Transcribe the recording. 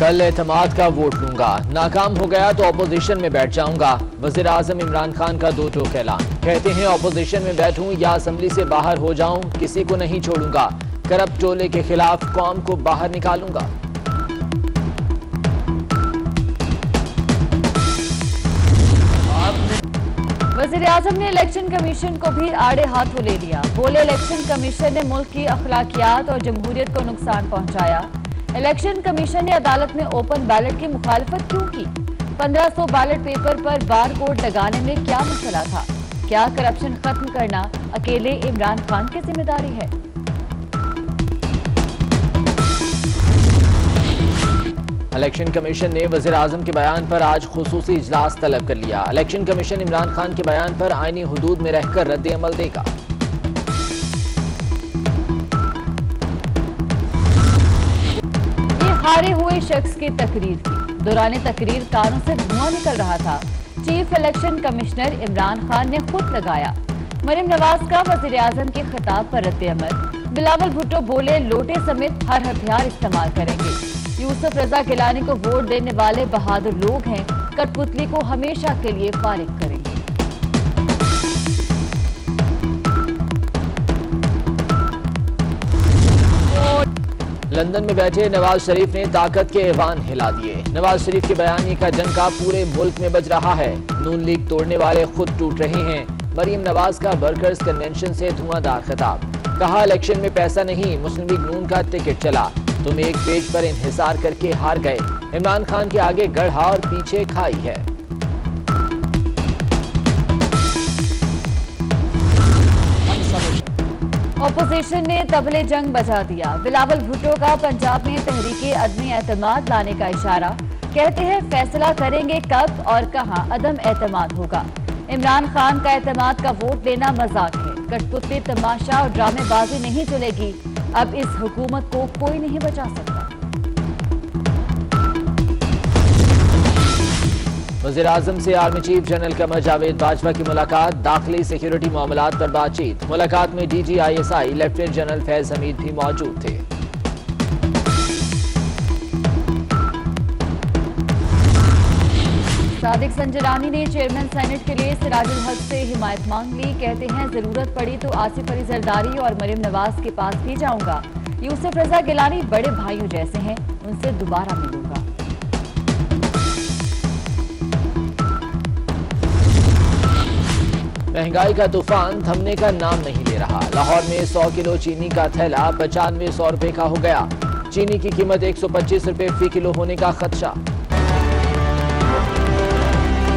कल एतमाद का वोट लूंगा, नाकाम हो गया तो अपोजिशन में बैठ जाऊंगा। वजीर आजम इमरान खान का दो टोक ऐलान, कहते हैं अपोजिशन में बैठूं या असम्बली से बाहर हो जाऊं, किसी को नहीं छोड़ूंगा। करप्ट टोले के खिलाफ कौम को बाहर निकालूंगा। वज़ीर आज़म ने इलेक्शन कमीशन को भी आड़े हाथों ले लिया। बोले इलेक्शन कमीशन ने मुल्क की अखलाकियात और जमहूरियत को नुकसान पहुंचाया। इलेक्शन कमीशन ने अदालत में ओपन बैलेट की मुखालफत क्यों की? 1500 बैलेट पेपर पर बार कोड लगाने में क्या मसला था? क्या करप्शन खत्म करना अकेले इमरान खान की जिम्मेदारी है? इलेक्शन कमीशन ने वज़ीर आज़म के बयान पर आज खुसूसी इजलास तलब कर लिया। इलेक्शन कमीशन इमरान खान के बयान पर आईनी हुदूद में रहकर रद्द अमल देगा। ये हारे हुए शख्स की तकरीर थी। दौरान तकरीर कानों से धुआं निकल रहा था। Chief election commissioner Imran Khan ने खुद लगाया। मरयम नवाज़ का वज़ीर आज़म के खिताब पर रद्द अमल। बिलावल भुट्टो बोले लोटे समेत हर हथियार इस्तेमाल करेंगे। यूसुफ रजा गिलानी को वोट देने वाले बहादुर लोग हैं, कठपुतली को हमेशा के लिए फारिग करेंगे। लंदन में बैठे नवाज शरीफ ने ताकत के ऐवान हिला दिए। नवाज शरीफ के बयानी का डंका पूरे मुल्क में बज रहा है। नून लीग तोड़ने वाले खुद टूट रहे हैं। मरयम नवाज का वर्कर्स कन्वेंशन से धुआंधार खिताब, कहा इलेक्शन में पैसा नहीं, मुस्लिम लीग नून का टिकट चला, तुम एक पेज पर इंहिसार करके हार गए। इमरान खान के आगे गढ़ा और पीछे खाई है। ऑपोजिशन ने तबले जंग बजा दिया। बिलावल भुट्टो का पंजाब में तहरीक-ए-अदम एतमाद लाने का इशारा, कहते हैं फैसला करेंगे कब और कहां अदम एतमाद होगा। इमरान खान का एतमाद का वोट देना मजाक है। कठपुतली तमाशा और ड्रामेबाजी नहीं चलेगी। अब इस हुकूमत को कोई नहीं बचा सकता। वज़ीर आज़म से army chief general Qamar Javed Bajwa की मुलाकात। दाखिली सिक्योरिटी मामलात पर बातचीत। मुलाकात में DGISI lieutenant general Faiz Hameed भी मौजूद थे। सादिक संजरानी ने चेयरमैन सेनेट के लिए सिराजुल हक से हिमायत मांग ली। कहते हैं जरूरत पड़ी तो आसिफ अली जरदारी और मरयम नवाज़ के पास भी जाऊंगा। यूसुफ रजा गिलानी बड़े भाइयों जैसे हैं, उनसे दोबारा मिलूंगा। महंगाई का तूफान थमने का नाम नहीं ले रहा। लाहौर में 100 किलो चीनी का थैला 9500 रुपए का हो गया। चीनी की कीमत 125 रुपए फी किलो होने का खदशा।